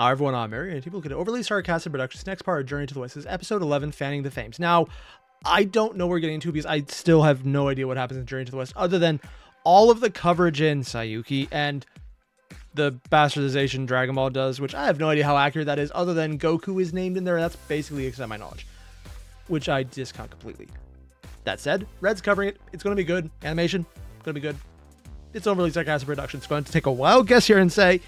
Hi everyone, I'm Mary, and people look at Overly Sarcastic Productions. Next part of Journey to the West is episode 11, Fanning the Fames. Now, I don't know what we're getting into because I still have no idea what happens in Journey to the West, other than all of the coverage in Saiyuki and the bastardization Dragon Ball does, which I have no idea how accurate that is, other than Goku is named in there. That's basically the extent of my knowledge, which I discount completely. That said, Red's covering it. It's going to be good. Animation, going to be good. It's Overly Sarcastic Productions. It's going to take a wild guess here and say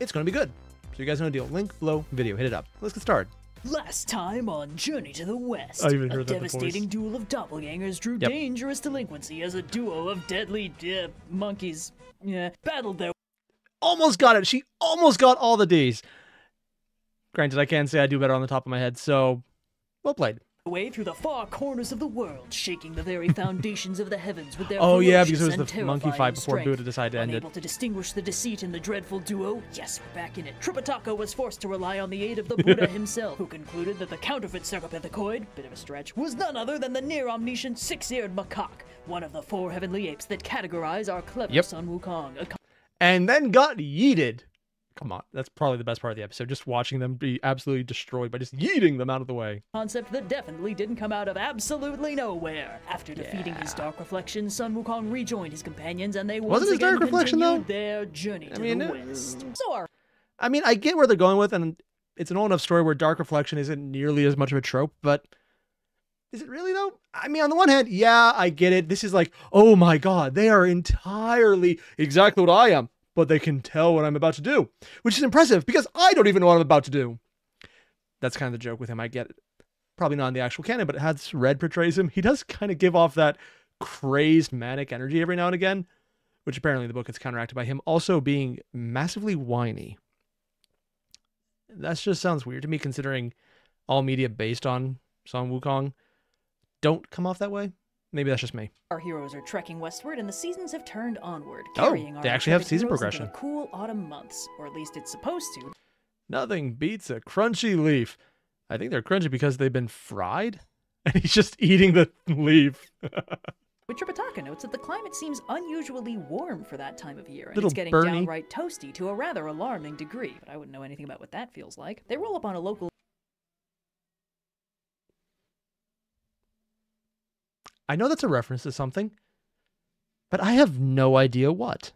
it's going to be good. So you guys know the deal. Link below video. Hit it up. Let's get started. Last time on Journey to the West, a devastating duel of doppelgangers drew dangerous delinquency as a duo of deadly monkeys battled their... Almost got it. She almost got all the D's. Granted, I can say I do better on the top of my head, so well played. Way through the far corners of the world, shaking the very foundations of the heavens with their... Oh yeah, because it was the monkey fight before Buddha decided to end it. Unable to distinguish the deceit in the dreadful duo, yes, we're back in it. Tripitaka was forced to rely on the aid of the Buddha himself, who concluded that the counterfeit Cercopethicoid, bit of a stretch, was none other than the near-omniscient six-eared macaque, one of the four heavenly apes that categorize our clever Sun Wukong. And then got yeeted. Come on, that's probably the best part of the episode, just watching them be absolutely destroyed by just yeeting them out of the way. Concept that definitely didn't come out of absolutely nowhere. After defeating his dark reflection, Sun Wukong rejoined his companions, and they once again continued their journey to the West. I mean, I get where they're going with, and it's an old enough story where dark reflection isn't nearly as much of a trope, but is it really, though? I mean, on the one hand, yeah, I get it. This is like, oh my god, they are entirely exactly what I am. But they can tell what I'm about to do, which is impressive because I don't even know what I'm about to do. That's kind of the joke with him. I get it. Probably not in the actual canon, but as Red portrays him, he does kind of give off that crazed manic energy every now and again, which apparently in the book gets counteracted by him also being massively whiny. That just sounds weird to me, considering all media based on Sun Wukong don't come off that way. Maybe that's just me. Our heroes are trekking westward, and the seasons have turned onward. They actually have season progression. The cool autumn months, or at least it's supposed to. Nothing beats a crunchy leaf. I think they're crunchy because they've been fried, and he's just eating the leaf. But Tripitaka notes that the climate seems unusually warm for that time of year, and it's getting downright toasty to a rather alarming degree. But I wouldn't know anything about what that feels like. They roll up on a local... I know that's a reference to something, but I have no idea what.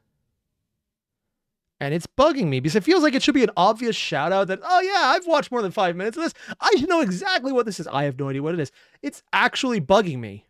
And it's bugging me because it feels like it should be an obvious shout out that, oh yeah, I've watched more than 5 minutes of this. I know exactly what this is. I have no idea what it is. It's actually bugging me.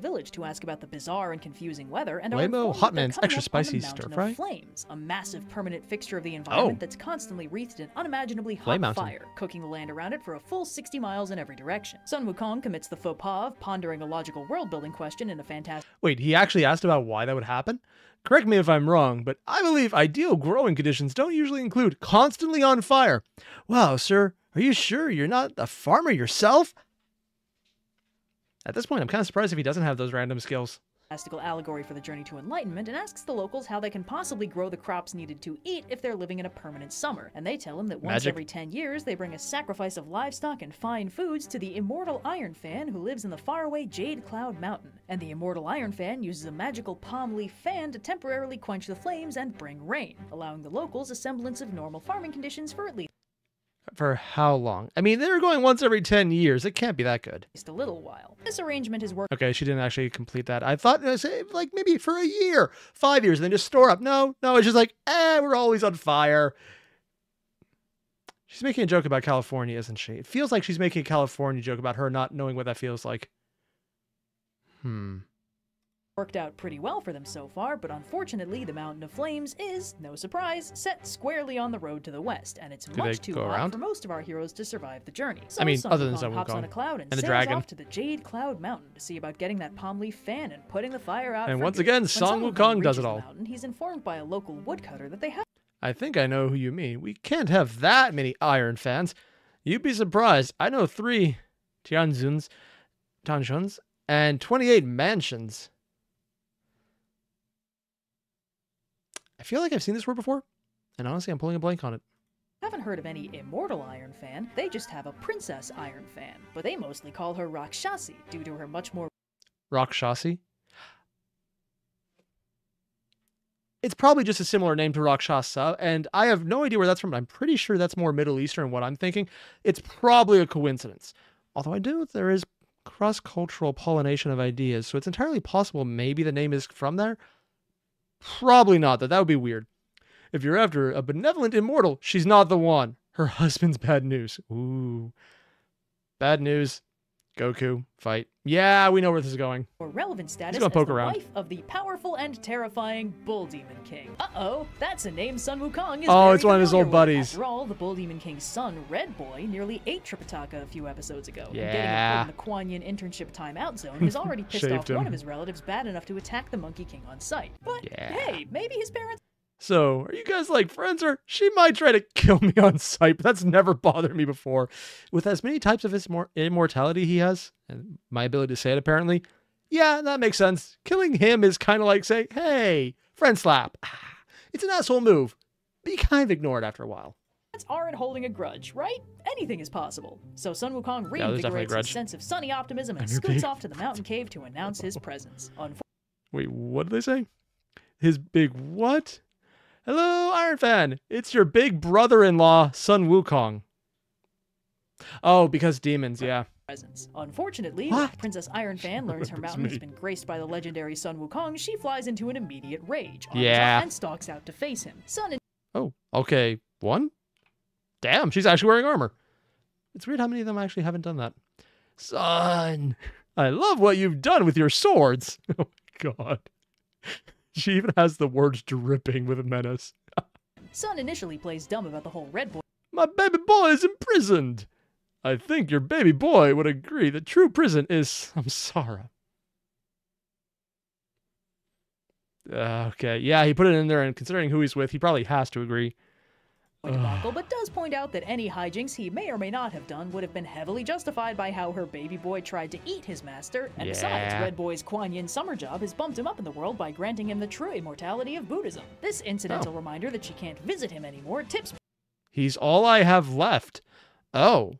Village to ask about the bizarre and confusing weather, and Waymo Hotman's extra spicy stir fry. Flames, a massive permanent fixture of the environment that's constantly wreathed in unimaginably hot fire, cooking the land around it for a full 60 miles in every direction. Sun Wukong commits the faux pas of pondering a logical world-building question in a fantastic... Wait, he actually asked about why that would happen? Correct me if I'm wrong, but I believe ideal growing conditions don't usually include constantly on fire. Wow, sir, are you sure you're not a farmer yourself? At this point, I'm kind of surprised if he doesn't have those random skills. Fantastical allegory for the journey to enlightenment, and asks the locals how they can possibly grow the crops needed to eat if they're living in a permanent summer. And they tell him that once every 10 years, they bring a sacrifice of livestock and fine foods to the immortal Iron Fan who lives in the faraway Jade Cloud Mountain. And the immortal Iron Fan uses a magical palm leaf fan to temporarily quench the flames and bring rain, allowing the locals a semblance of normal farming conditions for at least... For how long? I mean, they were going once every 10 years. It can't be that good. Just a little while. This arrangement is working. Okay, she didn't actually complete that. I thought, like, maybe for a year, 5 years, and then just store up. No, it's just like, we're always on fire. She's making a joke about California, isn't she? It feels like she's making a California joke about her not knowing what that feels like. Worked out pretty well for them so far, but unfortunately the Mountain of Flames is, no surprise, set squarely on the road to the west, and it's much too hot for most of our heroes to survive the journey. So I mean, other than Sun Wukong hops on a cloud and sails off to the Jade Cloud Mountain to see about getting that palm leaf fan and putting the fire out. And once again, Sun Wukong does it all. Mountain, he's informed by a local woodcutter that they have... I think I know who you mean. We can't have that many Iron Fans. You'd be surprised. I know 3 Tianxuns, and 28 mansions. I feel like I've seen this word before, and honestly, I'm pulling a blank on it. I haven't heard of any immortal Iron Fan. They just have a Princess Iron Fan, but they mostly call her rakshasi due to her much more... Rakshasi? It's probably just a similar name to rakshasa, and I have no idea where that's from, but I'm pretty sure that's more Middle Eastern, what I'm thinking. It's probably a coincidence. Although I do, there is cross-cultural pollination of ideas, so it's entirely possible maybe the name is from there. Probably not, though. That would be weird. If you're after a benevolent immortal, she's not the one. Her husband's bad news. Ooh. Bad news. Goku, fight. Yeah, we know where this is going. Or relevant status as the wife of the powerful and terrifying Bull Demon King. Uh-oh, that's a name Sun Wukong is Oh, it's one of his old buddies. After all, the Bull Demon King's son, Red Boy, nearly ate Tripitaka a few episodes ago. Yeah. And getting a in the Quan Yin internship timeout zone has already pissed off one of his relatives bad enough to attack the Monkey King on sight. But hey, maybe his parents... So, are you guys like friends, or she might try to kill me on sight, but that's never bothered me before. With as many types of his immortality he has, and my ability to say it apparently, yeah, that makes sense. Killing him is kind of like saying, hey, friend slap. It's an asshole move, but you kind of ignore it after a while. Aren't holding a grudge, right? Anything is possible. So Sun Wukong reinvigorates his sense of sunny optimism and scoots off to the mountain cave to announce his presence. Wait, what did they say? His big what? Hello, Iron Fan. It's your big brother-in-law, Sun Wukong. Oh, because demons, yeah. Unfortunately, when Princess Iron Fan learns her mountain has been graced by the legendary Sun Wukong, she flies into an immediate rage and stalks out to face him. Oh, okay. One? Damn, she's actually wearing armor. It's weird how many of them actually haven't done that. Sun, I love what you've done with your swords. Oh, God. She even has the words dripping with menace. Sun initially plays dumb about the whole Red Boy. My baby boy is imprisoned. I think your baby boy would agree that true prison is samsara. Okay, yeah, he put it in there, and considering who he's with, he probably has to agree. But does point out that any hijinks he may or may not have done would have been heavily justified by how her baby boy tried to eat his master, and besides, Red Boy's Quan Yin summer job has bumped him up in the world by granting him the true immortality of Buddhism. This incidental reminder that she can't visit him anymore tips... He's all I have left. Oh.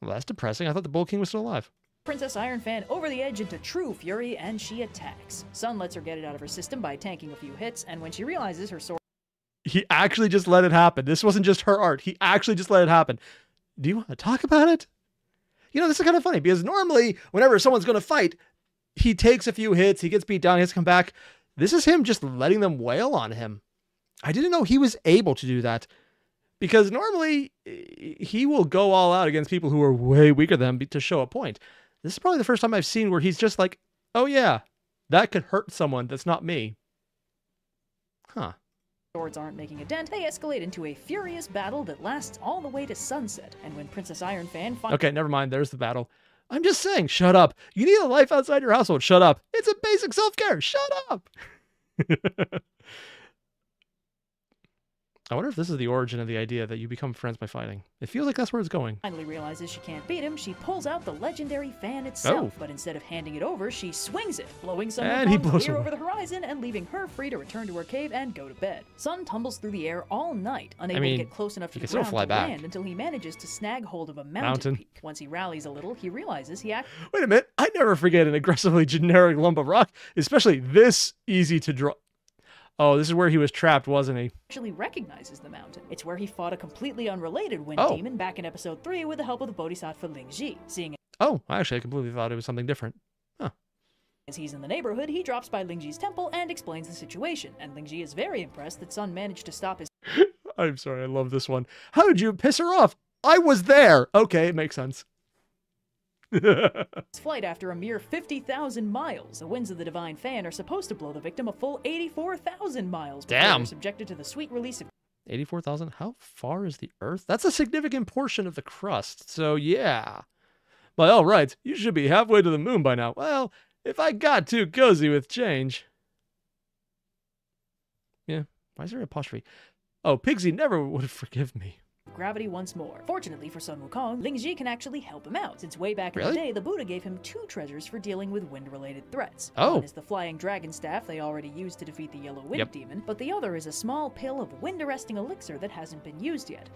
Well, that's depressing. I thought the Bull King was still alive. Princess Iron Fan over the edge into true fury, and she attacks. Sun lets her get it out of her system by tanking a few hits, and when she realizes her sword... He actually just let it happen. This wasn't just her art. He actually just let it happen. Do you want to talk about it? You know, this is kind of funny because normally whenever someone's going to fight, he takes a few hits, he gets beat down, he has to come back. This is him just letting them wail on him. I didn't know he was able to do that because normally he will go all out against people who are way weaker than him to show a point. This is probably the first time I've seen where he's just like, oh yeah, that could hurt someone that's not me. Huh. Swords aren't making a dent, they escalate into a furious battle that lasts all the way to sunset. And when Princess Iron Fan finds... Okay, never mind, there's the battle. I'm just saying, shut up. You need a life outside your household, shut up. It's a basic self-care, shut up. I wonder if this is the origin of the idea that you become friends by fighting. It feels like that's where it's going. Finally realizes she can't beat him, she pulls out the legendary fan itself, but instead of handing it over, she swings it, blowing Sun Wukong clear over the horizon and leaving her free to return to her cave and go to bed. Sun tumbles through the air all night, unable to get close enough to the ground to land until he manages to snag hold of a mountain peak. Once he rallies a little, he realizes he actually... Wait a minute, I never forget an aggressively generic lump of rock, especially this easy to draw... Oh, this is where he was trapped, wasn't he? Actually recognizes the mountain. It's where he fought a completely unrelated wind demon back in episode 3 with the help of the Bodhisattva Lingji. Seeing it. Oh, actually, I completely thought it was something different. Huh. As he's in the neighborhood, he drops by Lingji's temple and explains the situation, and Lingji is very impressed that Sun managed to stop his... I'm sorry, I love this one. How did you piss her off? I was there! Okay, it makes sense. Flight after a mere 50,000 miles. The winds of the divine fan are supposed to blow the victim a full 84,000 miles. Damn. Subjected to the sweet release of 84,000. How far is the Earth? That's a significant portion of the crust. So yeah, by all rights, you should be halfway to the moon by now. Well, if I got too cozy with change. Yeah. Why is there an apostrophe? Oh, Pigsy never would forgive me. Gravity once more. Fortunately for Sun Wukong, Lingji can actually help him out, since way back in the day, the Buddha gave him 2 treasures for dealing with wind-related threats. Oh. One is the flying dragon staff they already used to defeat the yellow wind demon, but the other is a small pill of wind-arresting elixir that hasn't been used yet.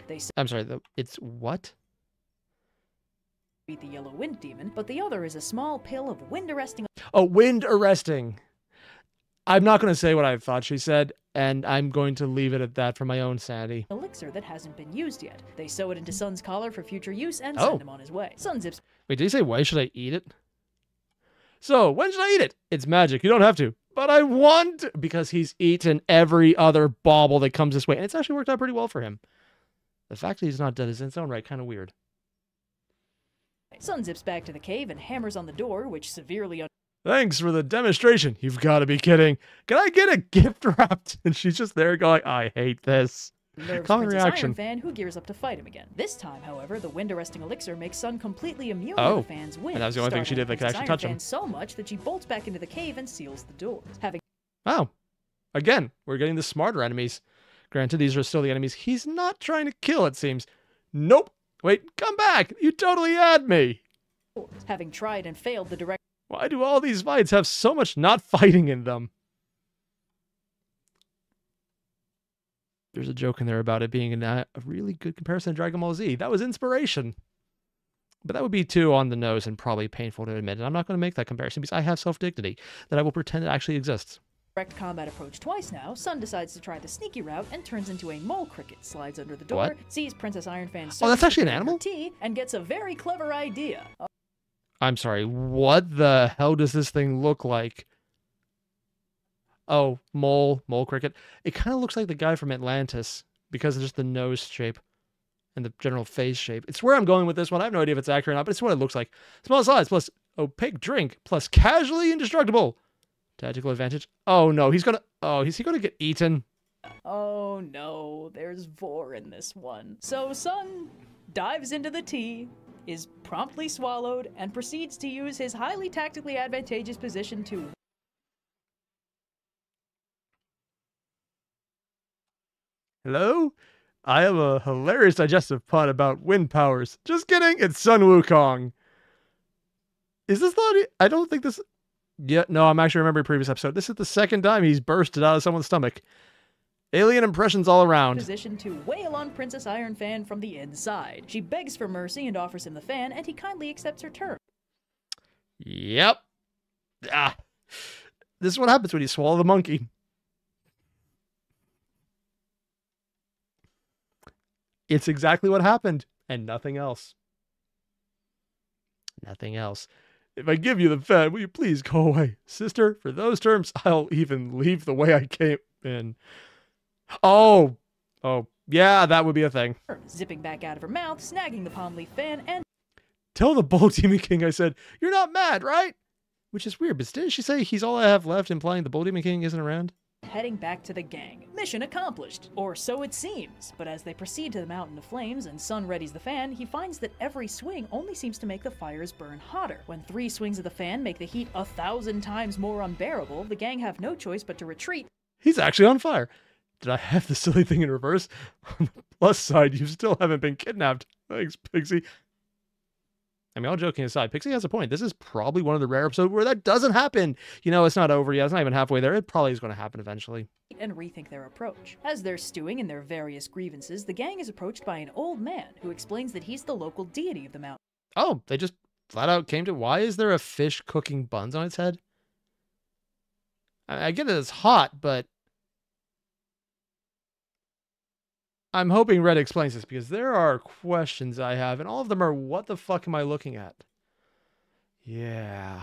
Oh, wind-arresting. I'm not going to say what I thought she said, and I'm going to leave it at that for my own sanity. Elixir that hasn't been used yet. They sew it into Sun's collar for future use and send him on his way. Sun zips. Wait, did he say, why should I eat it? So, when should I eat it? It's magic. You don't have to. But I want to, because he's eaten every other bauble that comes this way. And it's actually worked out pretty well for him. The fact that he's not dead is in its own right kind of weird. Sun zips back to the cave and hammers on the door, which severely... Thanks for the demonstration. You've got to be kidding. Can I get a gift wrapped? And she's just there going, I hate this. Common reaction. Iron Fan, who gears up to fight him again. This time, however, the wind arresting elixir makes Sun completely immune to the fan's wind. And that was the only thing she did that could actually touch him. So much that she bolts back into the cave and seals the doors. Wow. Again, we're getting the smarter enemies. Granted, these are still the enemies he's not trying to kill, it seems. Nope. Wait, come back. You totally had me. Having tried and failed the direct... Why do all these fights have so much not fighting in them? There's a joke in there about it being a really good comparison to Dragon Ball Z. That was inspiration. But that would be too on the nose and probably painful to admit. And I'm not going to make that comparison because I have self-dignity that I will pretend it actually exists. Direct combat approach twice now. Sun decides to try the sneaky route and turns into a mole cricket, slides under the door, sees Princess Iron Fan. Oh, that's actually an animal? Tea, and gets a very clever idea. I'm sorry, what the hell does this thing look like? Oh, mole cricket. It kind of looks like the guy from Atlantis because of just the nose shape and the general face shape. It's where I'm going with this one. I have no idea if it's accurate or not, but it's what it looks like. Small size plus opaque drink plus casually indestructible. Tactical advantage. Oh, no, he's going to... Oh, is he going to get eaten? Oh, no, there's vor in this one. So Sun dives into the tea, is promptly swallowed, and proceeds to use his highly tactically advantageous position to... Hello? I have a hilarious digestive pun about wind powers. Just kidding, it's Sun Wukong. Is this not... I don't think this... Yeah, no, I'm actually remembering previous episode. This is the second time he's bursted out of someone's stomach. Alien impressions all around. Position to wail on Princess Iron Fan from the inside. She begs for mercy and offers him the fan, and he kindly accepts her term. Yep. Ah. This is what happens when you swallow the monkey. It's exactly what happened, and nothing else. Nothing else. If I give you the fan, will you please go away? Sister, for those terms, I'll even leave the way I came in. Oh, yeah, that would be a thing. Zipping back out of her mouth, snagging the palm leaf fan, and... Tell the Bull Demon King I said, you're not mad, right? Which is weird, but didn't she say he's all I have left, implying the Bull Demon King isn't around? Heading back to the gang. Mission accomplished, or so it seems. But as they proceed to the Mountain of Flames and Sun readies the fan, he finds that every swing only seems to make the fires burn hotter. When 3 swings of the fan make the heat 1,000 times more unbearable, the gang have no choice but to retreat. He's actually on fire. Did I have the silly thing in reverse? On the plus side, you still haven't been kidnapped. Thanks, Pixie. I mean, all joking aside, Pixie has a point. This is probably one of the rare episodes where that doesn't happen. You know, it's not over yet. It's not even halfway there. It probably is going to happen eventually. And rethink their approach. As they're stewing in their various grievances, the gang is approached by an old man who explains that he's the local deity of the mountain. Oh, they just flat out came to... Why is there a fish cooking buns on its head? I get it, it's hot, but... I'm hoping Red explains this because there are questions I have, and all of them are, what the fuck am I looking at? Yeah.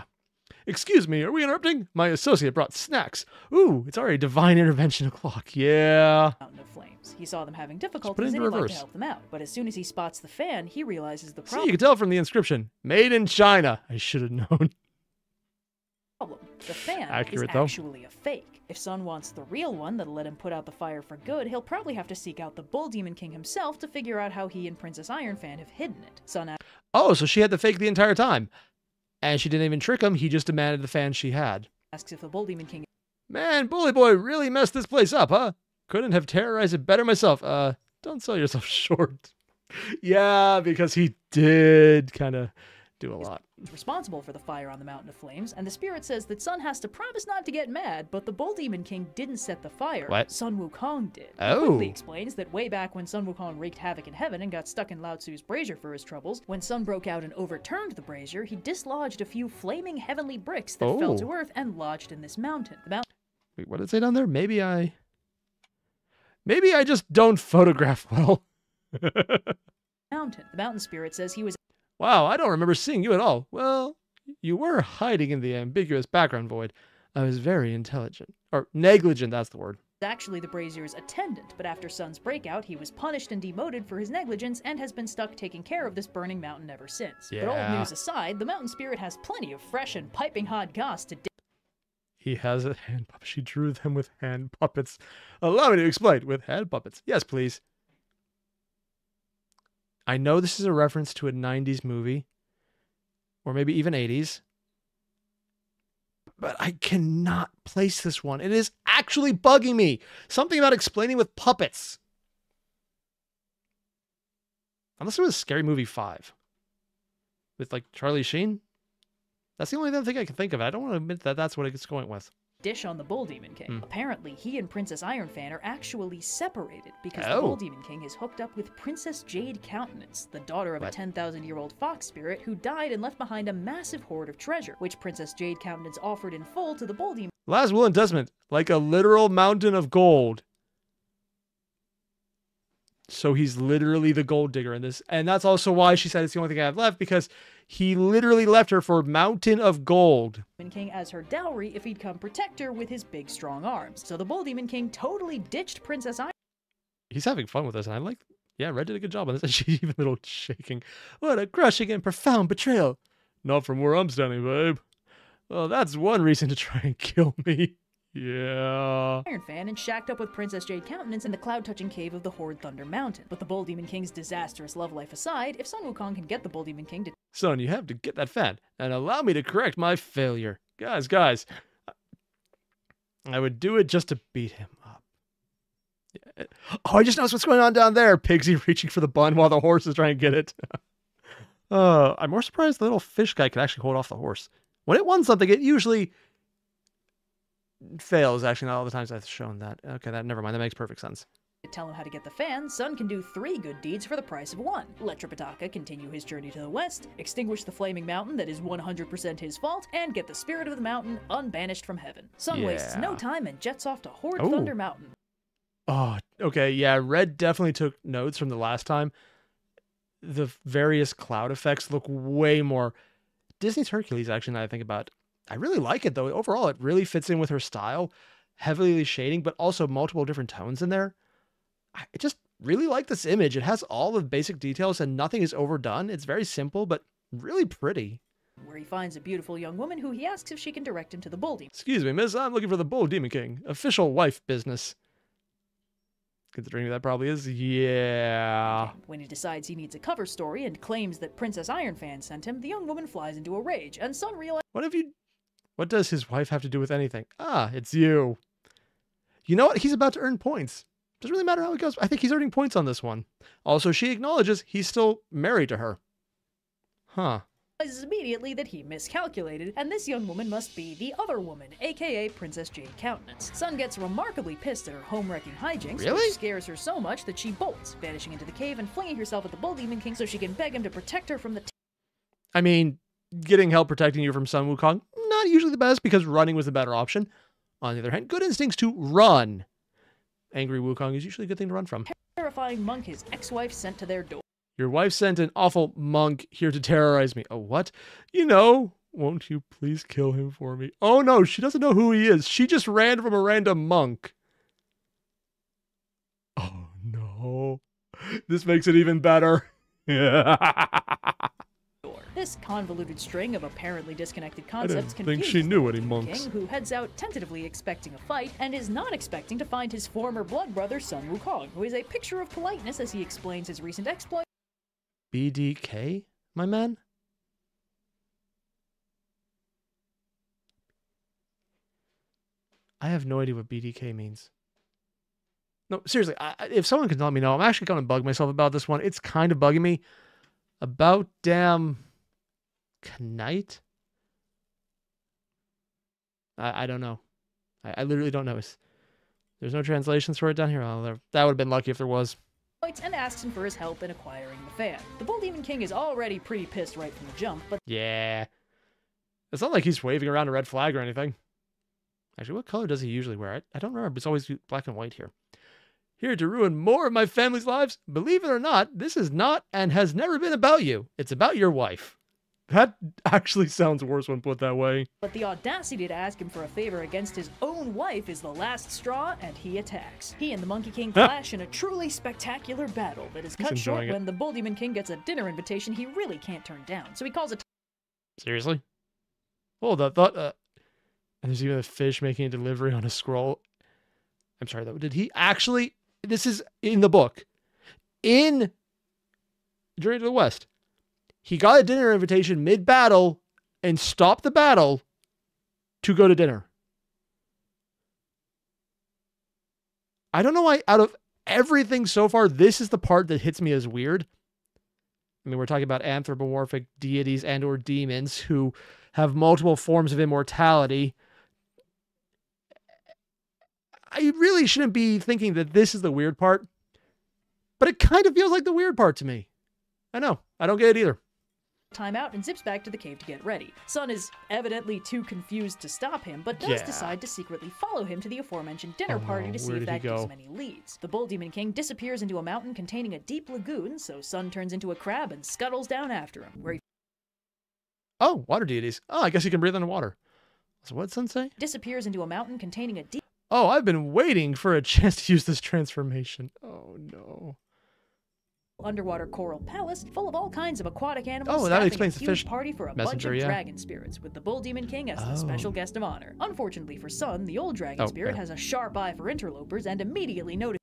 Excuse me, are we interrupting? My associate brought snacks. Ooh, it's already divine intervention o'clock. Yeah. Mountain of Flames. He saw them having difficulties and he wanted to help them out. But as soon as he spots the fan, he realizes the problem. See, you can tell from the inscription. Made in China. I should have known. The fan is actually a fake. If Sun wants the real one that'll let him put out the fire for good, he'll probably have to seek out the Bull Demon King himself to figure out how he and Princess Iron Fan have hidden it. Sun... Oh, so she had the fake the entire time. And she didn't even trick him, he just demanded the fan she had. Asks if the Bull Demon King... Man, Bully Boy really messed this place up, huh? Couldn't have terrorized it better myself. Don't sell yourself short. Yeah, because he did kind of... do a lot. Responsible for the fire on the Mountain of Flames, and the spirit says that Sun has to promise not to get mad, but the Bull Demon King didn't set the fire. What? Sun Wukong did. Oh. He quickly explains that way back when Sun Wukong wreaked havoc in heaven and got stuck in Lao Tzu's brazier for his troubles, when Sun broke out and overturned the brazier, he dislodged a few flaming heavenly bricks that fell to earth and lodged in this mountain. The mountain... Wait, what did it say down there? Maybe I just don't photograph well. Mountain. The mountain spirit says he was... Wow, I don't remember seeing you at all. Well, you were hiding in the ambiguous background void. I was very intelligent. Or negligent, that's the word. Actually the Brazier's attendant, but after Sun's breakout, he was punished and demoted for his negligence and has been stuck taking care of this burning mountain ever since. Yeah. But old news aside, the mountain spirit has plenty of fresh and piping hot goss to... He has a hand puppet. She drew them with hand puppets. Allow me to explain. With hand puppets. Yes, please. I know this is a reference to a 90s movie, or maybe even 80s, but I cannot place this one. It is actually bugging me. Something about explaining with puppets. Unless it was Scary Movie 5 with like Charlie Sheen. That's the only thing I can think of. I don't want to admit that that's what it's going with. Dish on the Bull Demon King. Apparently, he and Princess Iron Fan are actually separated because the Bull Demon King is hooked up with Princess Jade Countenance, the daughter of a 10,000-year-old fox spirit who died and left behind a massive hoard of treasure, which Princess Jade Countenance offered in full to the Bull Demon. Last will and testament, like a literal mountain of gold. So he's literally the gold digger in this, and that's also why she said it's the only thing I have left, because he literally left her for a mountain of gold. Demon King as her dowry if he'd come protect her with his big strong arms. So the Bull Demon King totally ditched Princess Iron. He's having fun with this, and I like, yeah, Red did a good job on this, and she's even a little shaking. What a crushing and profound betrayal. Not from where I'm standing, babe. Well, that's one reason to try and kill me. Yeah. Iron Fan and shacked up with Princess Jade Countenance in the cloud-touching cave of the Horde Thunder Mountain. But the Bull Demon King's disastrous love life aside, if Sun Wukong can get the Bull Demon King to... Son, you have to get that fan and allow me to correct my failure. Guys, I would do it just to beat him up. Yeah. Oh, I just noticed what's going on down there. Pigsy reaching for the bun while the horse is trying to get it. I'm more surprised the little fish guy could actually hold off the horse. When it won something, it usually... fails, actually, not all the times I've shown that. Okay, that never mind. That makes perfect sense. To tell him how to get the fan, Sun can do 3 good deeds for the price of 1. Let Tripitaka continue his journey to the west, extinguish the flaming mountain that is 100% his fault, and get the spirit of the mountain unbanished from heaven. Sun wastes no time and jets off to Horde Thunder Mountain. Oh, okay, yeah, Red definitely took notes from the last time. The various cloud effects look way more... Disney's Hercules, actually, now I think about... I really like it, though. Overall, it really fits in with her style. Heavily shading, but also multiple different tones in there. I just really like this image. It has all the basic details and nothing is overdone. It's very simple, but really pretty. Where he finds a beautiful young woman who he asks if she can direct him to the Bull Demon. Excuse me, miss. I'm looking for the Bull Demon King. Official wife business. Considering who that probably is, yeah. When he decides he needs a cover story and claims that Princess Iron Fan sent him, the young woman flies into a rage, and Sun realizes... What does his wife have to do with anything? Ah, it's you. You know what? He's about to earn points. Doesn't really matter how it goes. I think he's earning points on this one. Also, she acknowledges he's still married to her. Huh. Realizes immediately that he miscalculated, and this young woman must be the other woman, aka Princess Jade Countenance. Sun gets remarkably pissed at her home-wrecking hijinks, which scares her so much that she bolts, vanishing into the cave and flinging herself at the Bull Demon King so she can beg him to protect her from the... I mean, getting help protecting you from Sun Wukong? Not usually the best, because running was the better option. On the other hand, good instincts to run. Angry Wukong is usually a good thing to run from. Terrifying monk his ex-wife sent to their door. Your wife sent an awful monk here to terrorize me. Oh, what? You know, won't you please kill him for me? Oh no, she doesn't know who he is. She just ran from a random monk. Oh no. This makes it even better. This convoluted string of apparently disconnected concepts confuses she knew any monks. King, who heads out tentatively expecting a fight and is not expecting to find his former blood brother Sun Wukong, who is a picture of politeness as he explains his recent exploit. BDK, my man? I have no idea what BDK means. No, seriously, if someone can let me know, I'm actually going to bug myself about this one. It's kind of bugging me. About damn... Knight? I don't know. I literally don't know. There's no translations for it down here. Oh, that would have been lucky if there was. ...and asks him for his help in acquiring the fan. The Bull Demon King is already pretty pissed right from the jump, but... Yeah. It's not like he's waving around a red flag or anything. Actually, what color does he usually wear? I don't remember. But it's always black and white here. Here to ruin more of my family's lives? Believe it or not, this is not and has never been about you. It's about your wife. That actually sounds worse when put that way. But the audacity to ask him for a favor against his own wife is the last straw, and he attacks. He and the Monkey King clash in a truly spectacular battle that is cut short when the Bull Demon King gets a dinner invitation he really can't turn down. So he calls it. Seriously? Hold up, and there's even a fish making a delivery on a scroll. I'm sorry, though. Did he actually? This is in the book. In Journey to the West. He got a dinner invitation mid-battle and stopped the battle to go to dinner. I don't know why, out of everything so far, this is the part that hits me as weird. I mean, we're talking about anthropomorphic deities and or demons who have multiple forms of immortality. I really shouldn't be thinking that this is the weird part, but it kind of feels like the weird part to me. I know. I don't get it either. Time out and zips back to the cave to get ready. Sun is evidently too confused to stop him, but does decide to secretly follow him to the aforementioned dinner party to see if that gives him any leads. The Bull Demon King disappears into a mountain containing a deep lagoon, so Sun turns into a crab and scuttles down after him, where he... Oh, water deities. Oh, I guess he can breathe underwater. So what'd Sun say? Disappears into a mountain containing a deep... Oh, I've been waiting for a chance to use this transformation. Oh, no. Underwater coral palace full of all kinds of aquatic animals. Oh, that explains the fish party for a bunch of dragon spirits, with the Bull Demon King as the special guest of honor. Unfortunately for Sun, the old dragon spirit has a sharp eye for interlopers and immediately notices.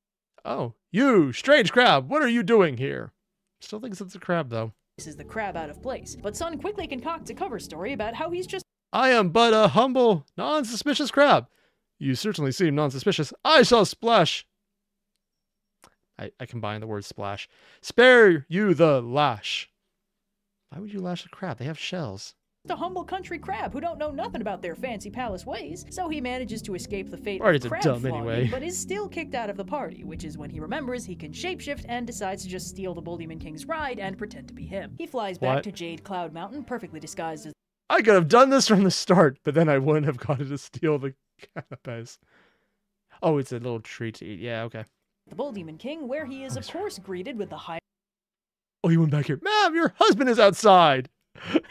Oh, you strange crab! What are you doing here? Still thinks it's a crab though. This is the crab out of place, but Sun quickly concocts a cover story about how he's just. I am but a humble, non-suspicious crab. You certainly seem non-suspicious. I shall splash. I combine the word splash. Spare you the lash. Why would you lash a crab? They have shells. The humble country crab who don't know nothing about their fancy palace ways, so he manages to escape the fate of crab flogging, anyway. But is still kicked out of the party, which is when he remembers he can shapeshift and decides to just steal the Bull Demon King's ride and pretend to be him. He flies back to Jade Cloud Mountain, perfectly disguised as... I could have done this from the start, but then I wouldn't have gotten to steal the canapes. Oh, it's a little treat to eat. Yeah, okay. The Bull Demon King, where he is, of course, greeted with the high... Oh, you went back here. Ma'am, your husband is outside!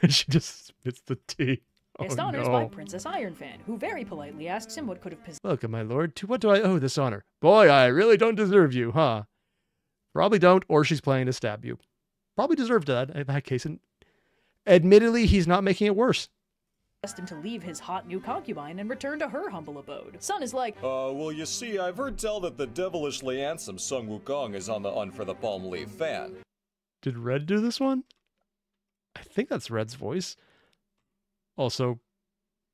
And she just spits the tea. Oh, honors by Princess Iron Fan, who very politely asks him what could have possessed... Welcome, my lord. To what do I owe this honor? Boy, I really don't deserve you, huh? Probably don't, or she's planning to stab you. Probably deserved that, in that case. And admittedly, he's not making it worse. Asked him to leave his hot new concubine and return to her humble abode. Sun is like, well, you see, I've heard tell that the devilishly handsome Sun Wukong is on the hunt for the palm leaf fan. Did Red do this one? I think that's Red's voice. Also,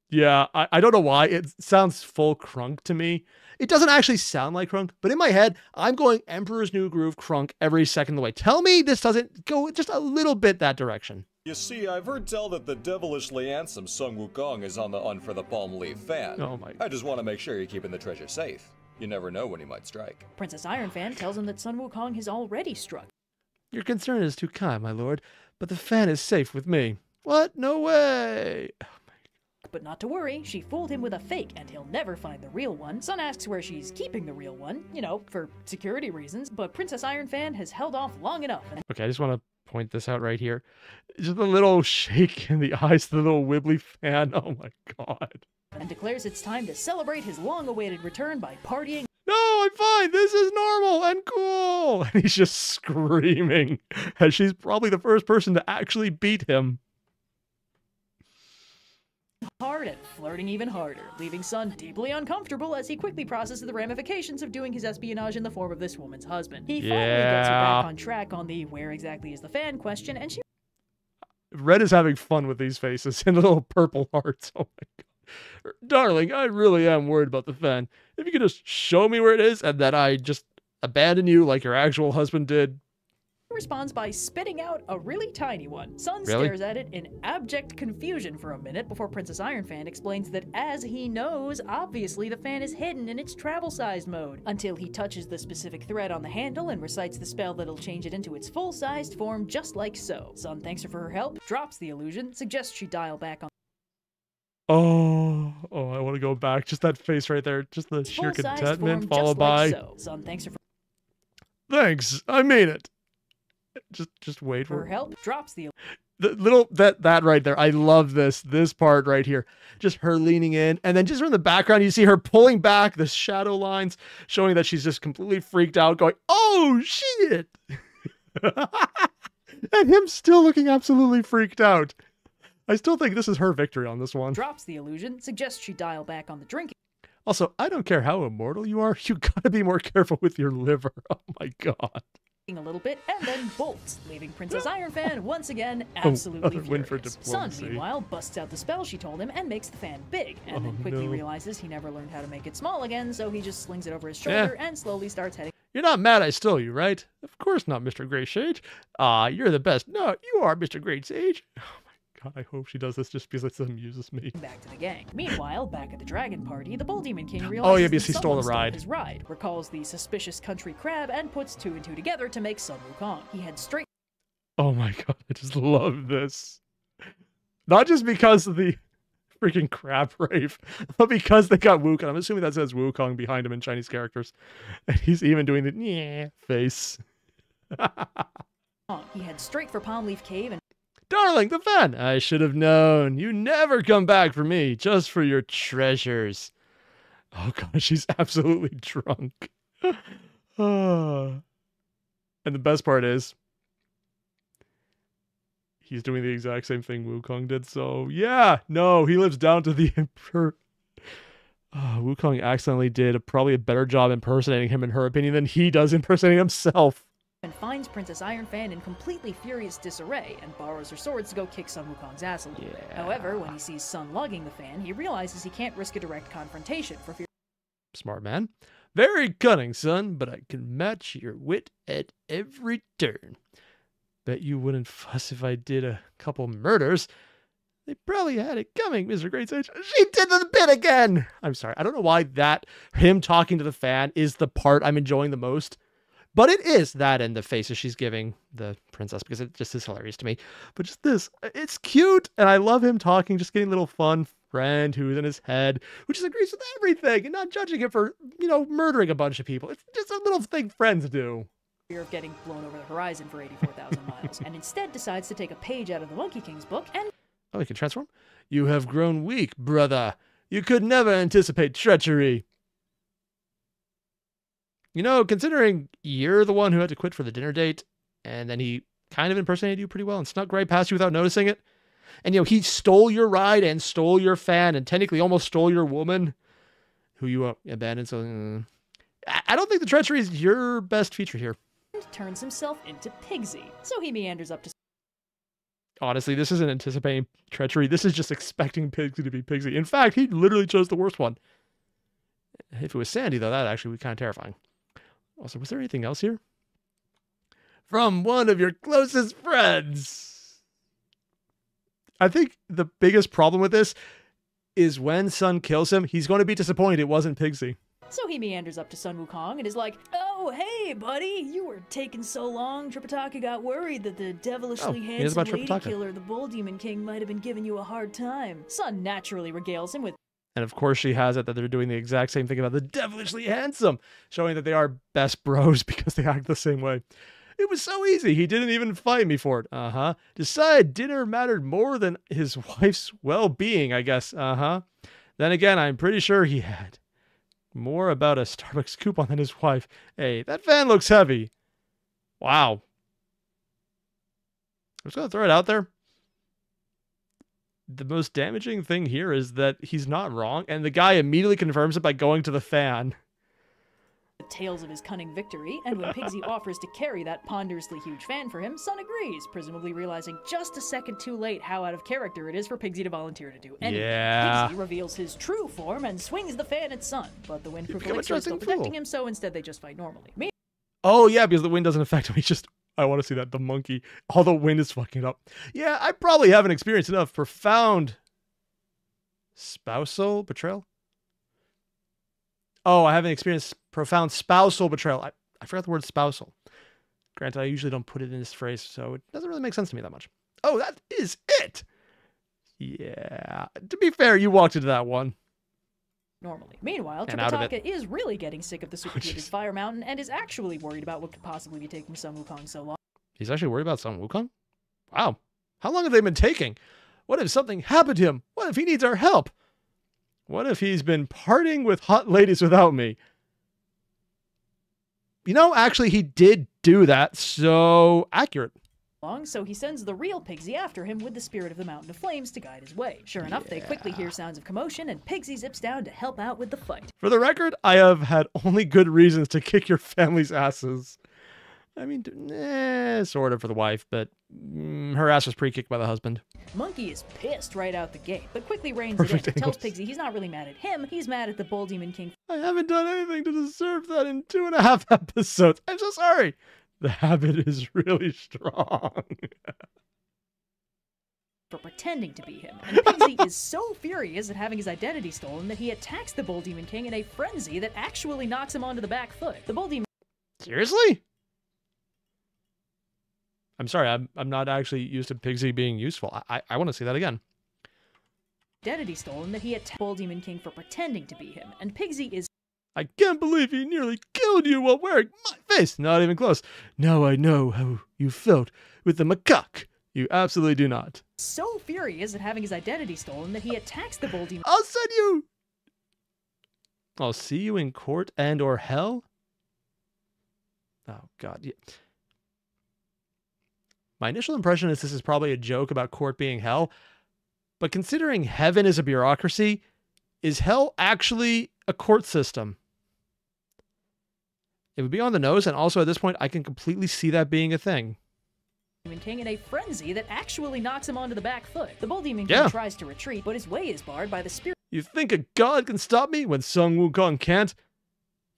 yeah, I don't know why. It sounds full Krunk to me. It doesn't actually sound like Krunk, but in my head, I'm going Emperor's New Groove Krunk every second of the way. Tell me this doesn't go just a little bit that direction. You see, I've heard tell that the devilishly handsome Sun Wukong is on the hunt for the palm leaf fan. Oh my! I just want to make sure you're keeping the treasure safe. You never know when he might strike. Princess Iron Fan tells him that Sun Wukong has already struck. Your concern is too kind, my lord, but the fan is safe with me. What? No way! Oh my God. But not to worry, she fooled him with a fake, and he'll never find the real one. Sun asks where she's keeping the real one, you know, for security reasons, but Princess Iron Fan has held off long enough. Okay, I just want to point this out right here. Just the little shake in the eyes, the little wibbly fan. Oh my God. And declares it's time to celebrate his long-awaited return by partying. No, I'm fine. This is normal and cool. And he's just screaming as she's probably the first person to actually beat him. Hard and flirting even harder, leaving Sun deeply uncomfortable as he quickly processes the ramifications of doing his espionage in the form of this woman's husband. He finally gets her back on track on the where exactly is the fan question, and she... Red is having fun with these faces and the little purple hearts. Oh my God. Darling, I really am worried about the fan. If you could just show me where it is and that I just abandon you like your actual husband did. Responds by spitting out a really tiny one. Sun stares at it in abject confusion for a minute before Princess Iron Fan explains that, as he knows, obviously the fan is hidden in its travel-sized mode, until he touches the specific thread on the handle and recites the spell that'll change it into its full-sized form, just like so. Sun thanks her for her help, drops the illusion, suggests she dial back on... Oh... Oh, I want to go back. Just that face right there. Just the sheer contentment followed by... Son, thanks for... Thanks, I made it. Just wait for... Her help drops the... That right there. I love this part right here. Just her leaning in, and then just from the background, you see her pulling back the shadow lines, showing that she's just completely freaked out, going, oh, shit. And him still looking absolutely freaked out. I still think this is her victory on this one. Drops the illusion, suggests she dial back on the drinking. Also, I don't care how immortal you are, you gotta be more careful with your liver. Oh my god. A little bit, and then bolts, leaving Princess Iron Fan once again absolutely furious. Sun, meanwhile, busts out the spell she told him and makes the fan big, and then quickly realizes he never learned how to make it small again, so he just slings it over his shoulder and slowly starts heading. You're not mad I stole you, right? Of course not, Mr. Gray Sage. You're the best. No, you are, Mr. Gray Sage. Oh my god, I hope she does this just because it amuses me. Back to the gang. Meanwhile, back at the dragon party, the Bull Demon King realizes he stole the ride. His ride, recalls the suspicious country crab, and puts two and two together to make Sun Wukong. He heads straight. Oh my god, I just love this. Not just because of the freaking crab rave, but because they got Wukong. I'm assuming that says Wukong behind him in Chinese characters. And he's even doing the yeah face. He heads straight for Palm Leaf Cave and... Darling, the fan! I should have known. You never come back for me, just for your treasures. Oh god, she's absolutely drunk. And the best part is, he's doing the exact same thing Wukong did, so yeah, no, he lives down to the Emperor. Wukong accidentally did probably a better job impersonating him, in her opinion, than he does impersonating himself. And finds Princess Iron Fan in completely furious disarray and borrows her swords to go kick Sun Wukong's ass a little bit. However, when he sees Sun lugging the fan, he realizes he can't risk a direct confrontation for fear. Smart man. Very cunning, son, but I can match your wit at every turn. Bet you wouldn't fuss if I did a couple murders. They probably had it coming, Mr. Great Sage. She did the bit again! I'm sorry, I don't know why that, him talking to the fan, is the part I'm enjoying the most. But it is that and the faces she's giving the princess, because it just is hilarious to me. But just this, it's cute. And I love him talking, just getting a little fun friend who's in his head, who just agrees with everything and not judging him for, you know, murdering a bunch of people. It's just a little thing friends do. Fear of getting blown over the horizon for 84,000 miles, and instead decides to take a page out of the Monkey King's book and... Oh, he can transform? You have grown weak, brother. You could never anticipate treachery. You know, considering you're the one who had to quit for the dinner date, and then he kind of impersonated you pretty well and snuck right past you without noticing it. And, you know, he stole your ride and stole your fan and technically almost stole your woman, who you abandoned. So I don't think the treachery is your best feature here. And turns himself into Pigsy, so he meanders up to... Honestly, this isn't anticipating treachery. This is just expecting Pigsy to be Pigsy. In fact, he literally chose the worst one. If it was Sandy, though, that actually would be kind of terrifying. Also, was there anything else here? From one of your closest friends. I think the biggest problem with this is when Sun kills him, he's going to be disappointed it wasn't Pigsy. So he meanders up to Sun Wukong and is like, oh, hey, buddy, you were taking so long. Tripitaka got worried that the devilishly handsome lady killer, the Bull Demon King, might have been giving you a hard time. Sun naturally regales him with... And of course she has it that they're doing the exact same thing about the devilishly handsome, showing that they are best bros because they act the same way. It was so easy. He didn't even fight me for it. Decided dinner mattered more than his wife's well-being, I guess. Then again, I'm pretty sure he had more about a Starbucks coupon than his wife. Hey, that fan looks heavy. Wow. I'm just going to throw it out there. The most damaging thing here is that he's not wrong, and the guy immediately confirms it by going to the fan. The tales of his cunning victory, and when Pigsy offers to carry that ponderously huge fan for him, Sun agrees, presumably realizing just a second too late how out of character it is for Pigsy to volunteer to do anything. Pigsy reveals his true form and swings the fan at Sun, but the wind prevents him from protecting him, so instead they just fight normally. Oh yeah, because the wind doesn't affect him, he just... I want to see that. The monkey. All the wind is fucking up. Yeah, I probably haven't experienced enough profound spousal betrayal. Oh, I haven't experienced profound spousal betrayal. I forgot the word spousal. Granted, I usually don't put it in this phrase, so it doesn't really make sense to me that much. Oh, that is it. Yeah. To be fair, you walked into that one. normally. Meanwhile, Tripitaka is really getting sick of the superheated Fire Mountain and is actually worried about what could possibly be taking Sun Wukong so long. He's actually worried about Sun Wukong? Wow. How long have they been taking? What if something happened to him? What if he needs our help? What if he's been partying with hot ladies without me? You know, actually, he did do that, so accurate. So he sends the real Pigsy after him with the spirit of the Mountain of Flames to guide his way. Sure enough, they quickly hear sounds of commotion, and Pigsy zips down to help out with the fight. For the record, I have had only good reasons to kick your family's asses. I mean, sort of for the wife, but her ass was pre-kicked by the husband. Monkey is pissed right out the gate, but quickly reins it in and tells Pigsy he's not really mad at him, he's mad at the Bull Demon King. I haven't done anything to deserve that in 2.5 episodes. I'm so sorry. The habit is really strong. For pretending to be him. And Pigsy is so furious at having his identity stolen that he attacks the Bull Demon King in a frenzy that actually knocks him onto the back foot. The Bull Demon... Seriously? I'm sorry, I'm not actually used to Pigsy being useful. I want to see that again. Identity stolen that he attacked Bull Demon King for pretending to be him. And Pigsy is... I can't believe he nearly killed you while wearing my face. Not even close. Now I know how you felt with the macaque. You absolutely do not. So furious at having his identity stolen that he attacks the Bull Demon. I'll send you. I'll see you in court and or hell. Oh God. Yeah. My initial impression is this is probably a joke about court being hell, but considering heaven is a bureaucracy, is hell actually a court system? It would be on the nose, and also at this point, I can completely see that being a thing. Demon King in a frenzy that actually knocks him onto the back foot. The Bull Demon King tries to retreat, but his way is barred by the spirit. You think a god can stop me when Sun Wukong can't?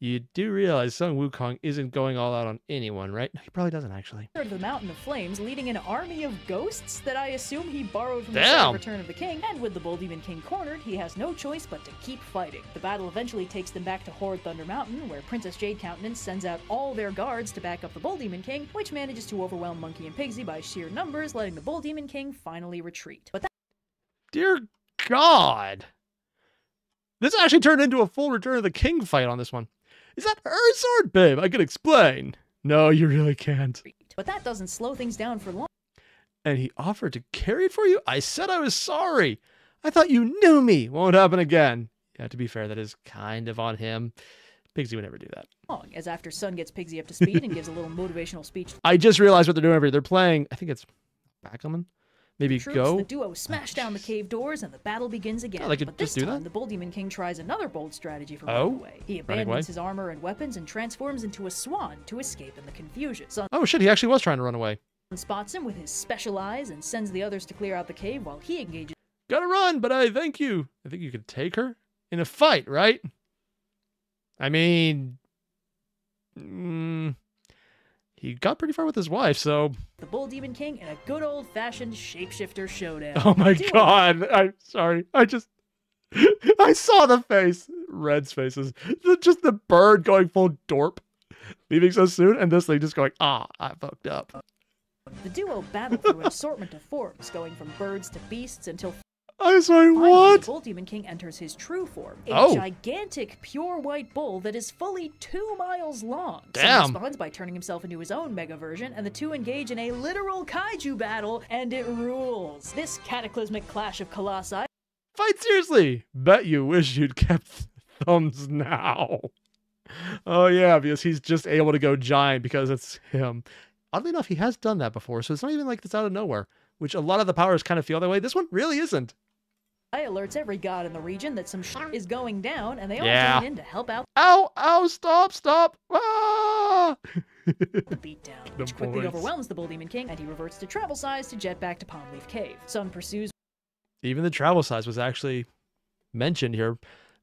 You do realize Sun Wukong isn't going all out on anyone, right? No, he probably doesn't, actually. The Mountain of Flames leading an army of ghosts that I assume he borrowed from the Return of the King, and with the Bull Demon King cornered, he has no choice but to keep fighting. The battle eventually takes them back to Horde Thunder Mountain, where Princess Jade Countenance sends out all their guards to back up the Bull Demon King, which manages to overwhelm Monkey and Pigsy by sheer numbers, letting the Bull Demon King finally retreat. But that... Dear God! This actually turned into a full Return of the King fight on this one. Is that her sword, babe? I can explain. No, you really can't. But that doesn't slow things down for long. And he offered to carry it for you? I said I was sorry. I thought you knew me. Won't happen again. Yeah, to be fair, that is kind of on him. Pigsy would never do that. As after Sun gets Pigsy up to speed and gives a little motivational speech. I just realized what they're doing over here. They're playing, I think it's Backgammon. Maybe troops, go. The duo smash down the cave doors, and the battle begins again. But this time, the Bull Demon King tries another bold strategy for running away. He abandons his armor and weapons and transforms into a swan to escape in the confusion. Sun he actually was trying to run away. Spots him with his special eyes and sends the others to clear out the cave while he engages. Gotta run, but I thank you. I think you could take her in a fight, right? I mean, he got pretty far with his wife, so... The Bull Demon King in a good old-fashioned shapeshifter showdown. Oh my God, I'm sorry. I just... I saw the face. Red's faces. Just the bird going full dorp. Leaving so soon, and this thing just going, ah, I fucked up. The duo battled through an assortment of forms, going from birds to beasts until... I was like, what? The Bull Demon King enters his true form, a gigantic pure white bull that is fully 2 miles long. Damn. He responds by turning himself into his own mega version, and the two engage in a literal kaiju battle, and it rules. This cataclysmic clash of colossi. Fight seriously. Bet you wish you'd kept thumbs now. Oh yeah, because he's just able to go giant because it's him. Oddly enough, he has done that before, so it's not even like this out of nowhere, which a lot of the powers kind of feel that way. This one really isn't. Alerts every god in the region that some shit is going down, and they all join in to help out. Ow! Ow! Stop! Stop! Ah! The beatdown, which quickly overwhelms the Bull Demon King, and he reverts to travel size to jet back to Palmleaf Cave. Sun pursues. Even the travel size was actually mentioned here,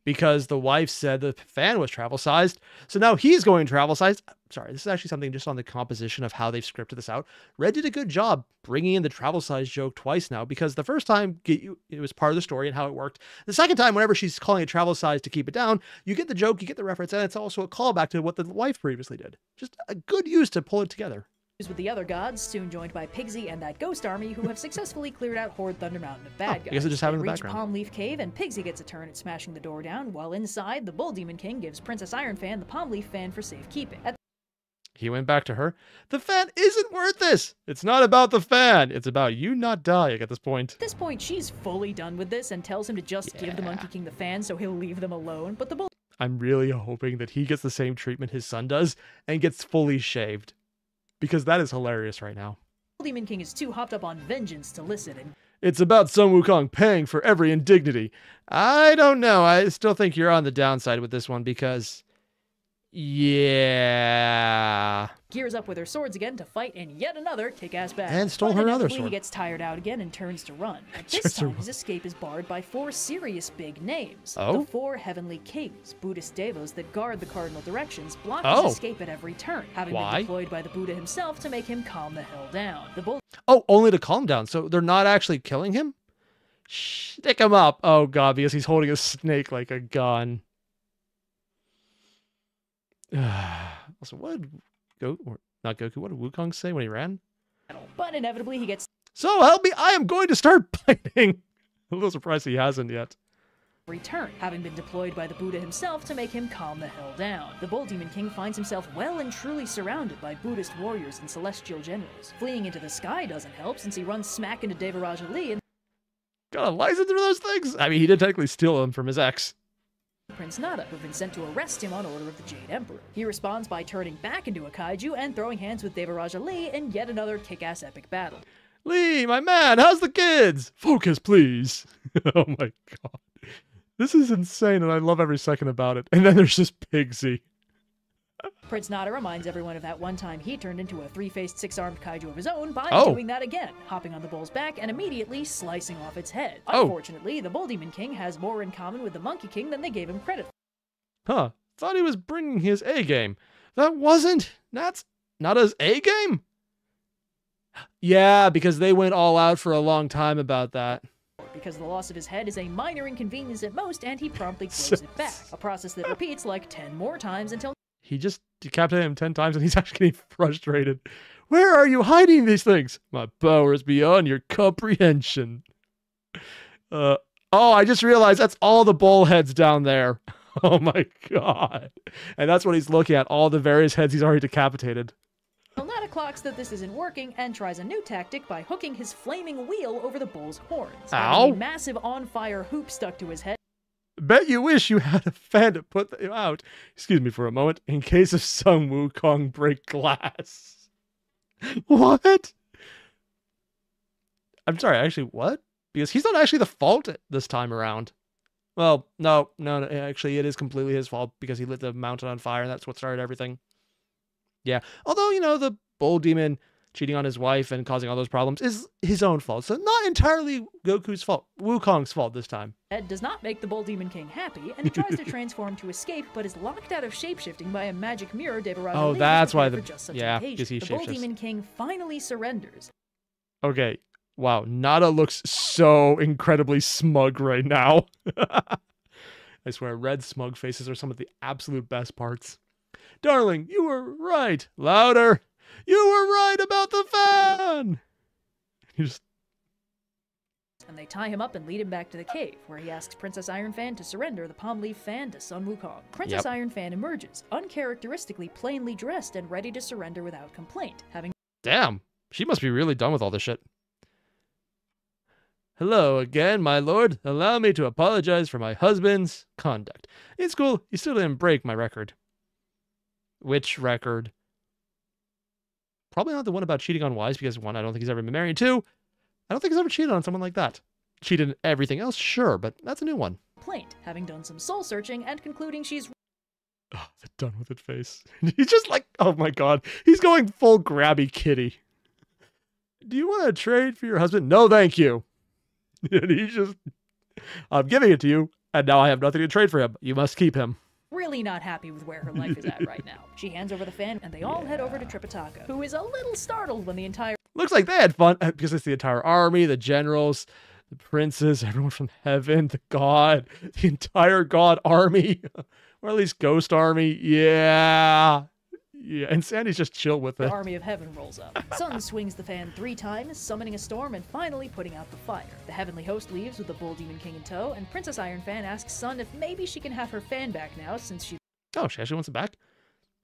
because the wife said the fan was travel sized, so now he's going travel sized. Sorry, this is actually something just on the composition of how they've scripted this out. Red did a good job bringing in the travel size joke twice now, because the first time it was part of the story and how it worked. The second time, whenever she's calling it travel size to keep it down, you get the joke, you get the reference, and it's also a callback to what the wife previously did. Just a good use to pull it together. with the other gods, soon joined by Pigsy and that ghost army, who have successfully cleared out Horde Thunder Mountain of bad guys. I guess it just happened in the background. They reach Palm Leaf Cave, and Pigsy gets a turn at smashing the door down, while inside, the Bull Demon King gives Princess Iron Fan the Palm Leaf fan for safekeeping. He went back to her. The fan isn't worth this! It's not about the fan! It's about you not dying at this point. At this point, she's fully done with this and tells him to just give the Monkey King the fan so he'll leave them alone, but the bull... I'm really hoping that he gets the same treatment his son does and gets fully shaved. Because that is hilarious right now. Demon King is too hopped up on vengeance to listen. And it's about Sun Wukong paying for every indignity. I don't know. I still think you're on the downside with this one because... yeah. Gears up with her swords again to fight in yet another kick-ass bag. And stole her other sword. He gets tired out again and turns to run. At this time, his escape is barred by four serious big names. Oh? The four heavenly kings, Buddhist devas that guard the cardinal directions, block his escape at every turn, having been deployed by the Buddha himself to make him calm the hell down. The bull... oh, only to calm down, so they're not actually killing him? Stick him up. Oh god, because he's holding a snake like a gun. Also, what did Wukong say when he ran? But inevitably he gets... so help me, I am going to start biting! A little surprised he hasn't yet. Return, having been deployed by the Buddha himself to make him calm the hell down. The Bull Demon King finds himself well and truly surrounded by Buddhist warriors and celestial generals. Fleeing into the sky doesn't help since he runs smack into Devaraja Li and... got a license for those things? I mean, he did technically steal them from his ex. Prince Nada, who've been sent to arrest him on order of the Jade Emperor. He responds by turning back into a kaiju and throwing hands with Devaraja Li in yet another kick-ass epic battle. Li, my man, how's the kids? Focus, please. Oh my god. This is insane and I love every second about it. And then there's just Pigsy. Prince Nada reminds everyone of that one time he turned into a three-faced, six-armed kaiju of his own by doing that again, hopping on the bull's back and immediately slicing off its head. Unfortunately, the Bull Demon King has more in common with the Monkey King than they gave him credit for. Huh. Thought he was bringing his A-game. That wasn't. That's not his A-game? Yeah, because they went all out for a long time about that. Because the loss of his head is a minor inconvenience at most, and he promptly grows it back. A process that repeats like 10 more times until... he just decapitated him 10 times and he's actually getting frustrated. Where are you hiding these things? My power is beyond your comprehension. Oh, I just realized that's all the bull heads down there. Oh my god. And that's what he's looking at, all the various heads he's already decapitated. Nada clocks that this isn't working and tries a new tactic by hooking his flaming wheel over the bull's horns. Ow! A massive on-fire hoop stuck to his head. Bet you wish you had a fan to put them out. Excuse me for a moment. In case of Sun Wukong break glass. What? I'm sorry, actually, what? Because he's not actually the fault this time around. Well, no, actually, it is completely his fault because he lit the mountain on fire and that's what started everything. Yeah, although, you know, the bull demon cheating on his wife and causing all those problems is his own fault. So not entirely Goku's fault, Wukong's fault this time. Ed does not make the Bull Demon King happy, and he tries to transform to escape, but is locked out of shapeshifting by a magic mirror Devaraja Li. Oh, that's why because he shapeshifts. The Bull Demon King finally surrenders. Okay, wow, Nada looks so incredibly smug right now. I swear, red smug faces are some of the absolute best parts. Darling, you were right. Louder. You were right about the fan! And they tie him up and lead him back to the cave, where he asks Princess Iron Fan to surrender the palm leaf fan to Sun Wukong. Princess Iron Fan emerges, uncharacteristically plainly dressed and ready to surrender without complaint, having... damn, she must be really done with all this shit. Hello again, my lord. Allow me to apologize for my husband's conduct. It's cool, he still didn't break my record. Which record? Probably not the one about cheating on wives, because one, I don't think he's ever been married. Two, I don't think he's ever cheated on someone like that. Cheated on everything else, sure, but that's a new one. Plaint, having done some soul searching and concluding she's... oh, the done with it face. He's just like, oh my god, he's going full grabby kitty. Do you want to trade for your husband? No, thank you. And he's just, I'm giving it to you, and now I have nothing to trade for him. You must keep him. Really not happy with where her life is at right now. She hands over the fan, and they all head over to Tripitaka, who is a little startled when the entire... looks like they had fun, because it's the entire army, the generals, the princes, everyone from heaven, the god, the entire god army, or at least ghost army. Yeah. Yeah, and Sandy's just chill with it. The army of heaven rolls up. Sun swings the fan 3 times, summoning a storm and finally putting out the fire. The heavenly host leaves with the Bull Demon King in tow, and Princess Iron Fan asks Sun if maybe she can have her fan back now since she... Oh, she actually wants it back?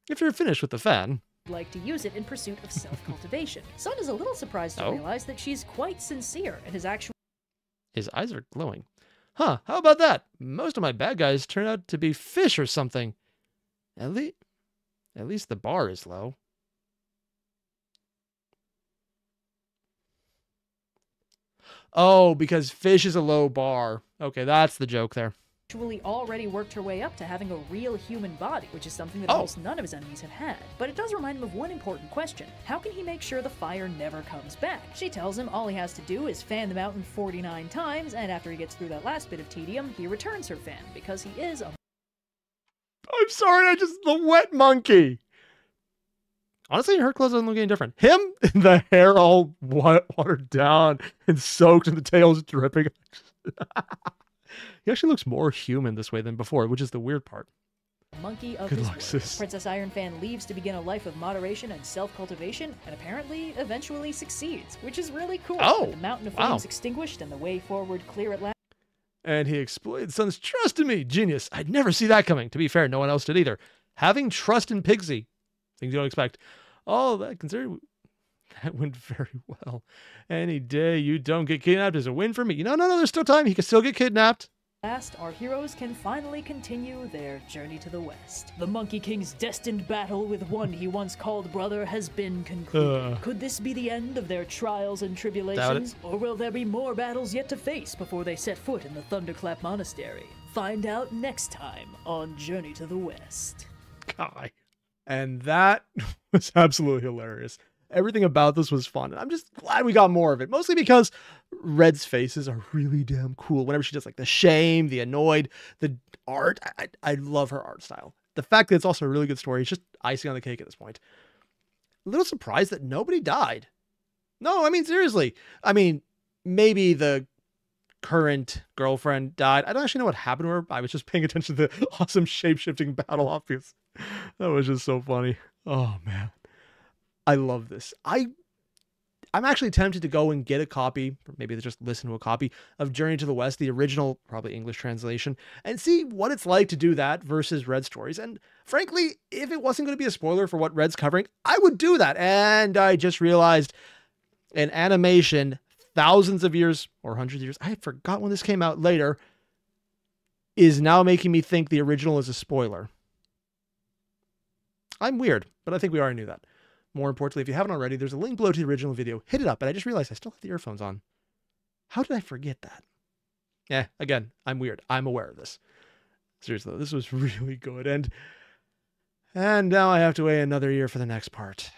If you're finished with the fan... like to use it in pursuit of self-cultivation. Sun is a little surprised to realize that she's quite sincere and his actual... His eyes are glowing. Huh, how about that? Most of my bad guys turn out to be fish or something. At least the bar is low. Oh, because fish is a low bar. Okay, that's the joke there. Actually already worked her way up to having a real human body, which is something that almost none of his enemies have had. But it does remind him of one important question. How can he make sure the fire never comes back? She tells him all he has to do is fan the mountain 49 times, and after he gets through that last bit of tedium, he returns her fan, because he is a... I'm sorry, I just... the wet monkey! Honestly, her clothes doesn't look any different. Him, the hair all watered down and soaked and the tail's dripping. He actually looks more human this way than before, which is the weird part. Monkey of his word. Princess Iron Fan leaves to begin a life of moderation and self-cultivation, and apparently eventually succeeds, which is really cool. Oh, the mountain of flames extinguished and the way forward clear at last. And he exploited Sun's trust in me. Genius. I'd never see that coming. To be fair, no one else did either. Having trust in Pigsy. Things you don't expect. All that considered, that went very well. Any day you don't get kidnapped is a win for me. No, there's still time. He can still get kidnapped. Last, our heroes can finally continue their journey to the west. The Monkey King's destined battle with one he once called brother has been concluded. Could this be the end of their trials and tribulations? Or will there be more battles yet to face before they set foot in the Thunderclap Monastery? Find out next time on Journey to the West. God. And that was absolutely hilarious. Everything about this was fun. And I'm just glad we got more of it. Mostly because Red's faces are really damn cool. Whenever she does like the shame, the annoyed, the art. I love her art style. The fact that it's also a really good story is just icing on the cake at this point. A little surprised that nobody died. No, I mean, seriously. I mean, maybe the current girlfriend died. I don't actually know what happened to her. I was just paying attention to the awesome shape-shifting battle off because that was just so funny. Oh, man. I love this. I'm actually tempted to go and get a copy, or maybe just listen to a copy of Journey to the West, the original, probably English translation, and see what it's like to do that versus Red stories. And frankly, if it wasn't going to be a spoiler for what Red's covering, I would do that. And I just realized an animation thousands of years or hundreds of years, I forgot when this came out later, is now making me think the original is a spoiler. I'm weird, but I think we already knew that. More importantly, if you haven't already, there's a link below to the original video. Hit it up. And I just realized I still have the earphones on. How did I forget that? Yeah, again, I'm weird. I'm aware of this. Seriously, though, this was really good. And now I have to wait another year for the next part.